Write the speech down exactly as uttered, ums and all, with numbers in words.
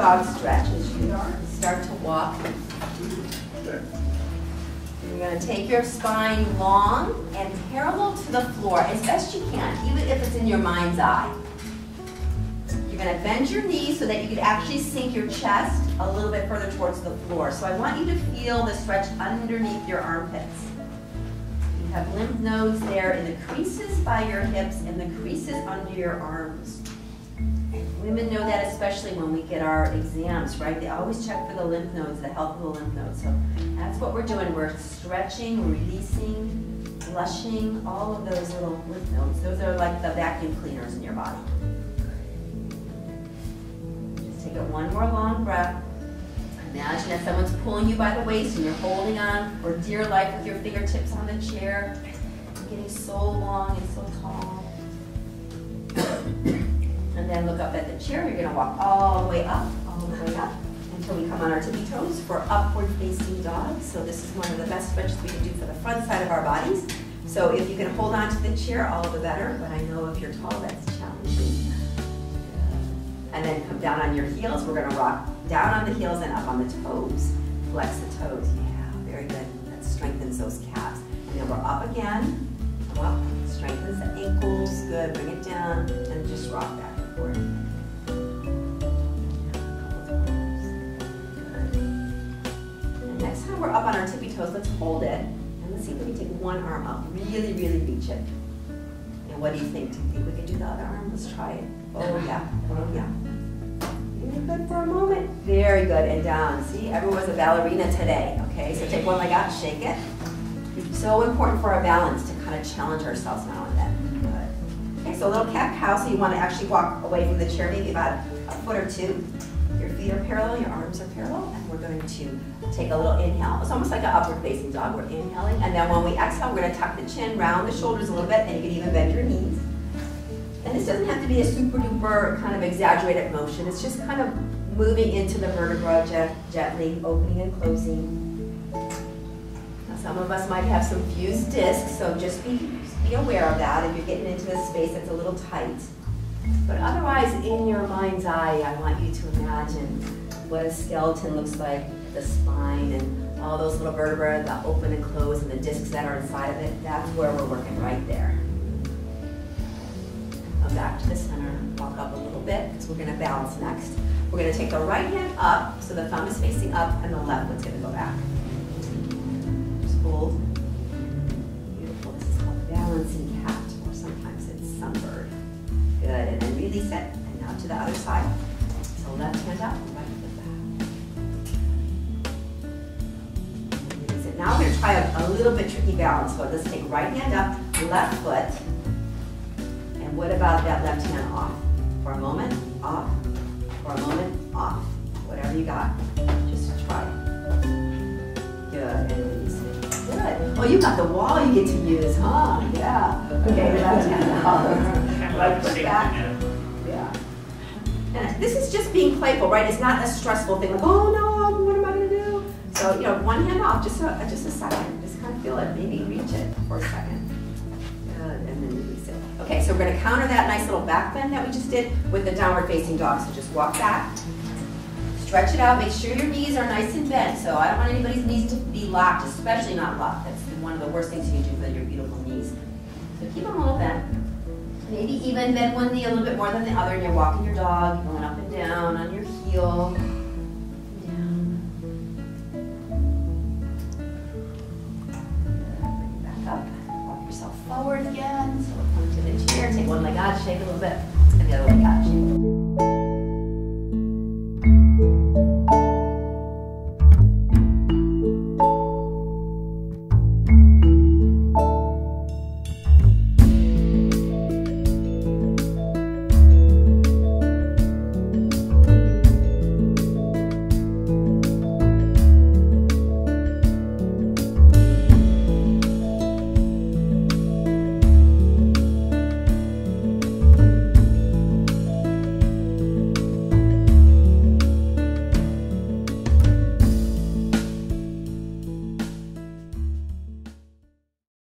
dog stretch as you start to walk. You're going to take your spine long and parallel to the floor as best you can, even if it's in your mind's eye. You're going to bend your knees so that you can actually sink your chest a little bit further towards the floor. So I want you to feel the stretch underneath your armpits. You have lymph nodes there in the creases by your hips and the creases under your arms. Women know that, especially when we get our exams, right? They always check for the lymph nodes, the health of the lymph nodes. So that's what we're doing. We're stretching, releasing, flushing, all of those little lymph nodes. Those are like the vacuum cleaners in your body. Just take it one more long breath. Imagine that someone's pulling you by the waist and you're holding on for dear life with your fingertips on the chair. You're getting so long and so tall. And then look up at the chair. You're going to walk all the way up, all the way up, until we come on our tippy toes for upward facing dog. So this is one of the best stretches we can do for the front side of our bodies. So if you can hold on to the chair, all the better. But I know if you're tall, that's challenging. And then come down on your heels. We're going to rock down on the heels and up on the toes. Flex the toes. Yeah, very good. That strengthens those calves. And then we're up again. Come up. Strengthens the ankles. Good. Bring it down. And just rock that. Good. And next time we're up on our tippy toes, let's hold it and let's see if we can take one arm up. Really, really reach it. And what do you think? Do you think we can do the other arm? Let's try it. Oh yeah, oh yeah. Very good for a moment. Very good. And down. See, everyone's a ballerina today. Okay, so take one leg out, shake it. So important for our balance to kind of challenge ourselves now and then. Okay, so a little cat-cow, so you want to actually walk away from the chair, maybe about a foot or two. Your feet are parallel, your arms are parallel, and we're going to take a little inhale. It's almost like an upward-facing dog. We're inhaling, and then when we exhale, we're going to tuck the chin, round the shoulders a little bit, and you can even bend your knees. And this doesn't have to be a super-duper kind of exaggerated motion. It's just kind of moving into the vertebra je- gently, opening and closing. Now, some of us might have some fused discs, so just be Be aware of that if you're getting into this space that's a little tight. But otherwise, in your mind's eye, I want you to imagine what a skeleton looks like, the spine and all those little vertebrae that open and close and the discs that are inside of it. That's where we're working right there. Come back to the center, walk up a little bit because we're going to balance next. We're going to take the right hand up so the thumb is facing up and the left one's going to go back. Just hold. Balancing cat, or sometimes it's sunbird. Good, and then release it, and now to the other side. So left hand up, right foot back. Release it. Now we're going to try a, a little bit tricky balance, but let's take right hand up, left foot, and what about that left hand off? For a moment, off, for a moment, off. Whatever you got, just try it. Good, and release it. Good. Oh, you got the wall you get to use, huh? Yeah. Okay, left hand out. Left foot back. Yeah. And this is just being playful, right? It's not a stressful thing. Like, oh no, what am I going to do? So, you know, one hand off, just a, just a second. Just kind of feel it. Maybe reach it for a second. Good. And then release it. Okay, so we're going to counter that nice little back bend that we just did with the downward facing dog. So just walk back. Stretch it out, make sure your knees are nice and bent. So I don't want anybody's knees to be locked, especially not locked. That's one of the worst things you can do for your beautiful knees. So keep them a little bent. Maybe even bend one knee a little bit more than the other, and you're walking your dog, going up and down on your heel. Down. Bring it back up. Walk yourself forward again. So come to the chair, take one leg out, shake a little bit, and the other leg out, shake.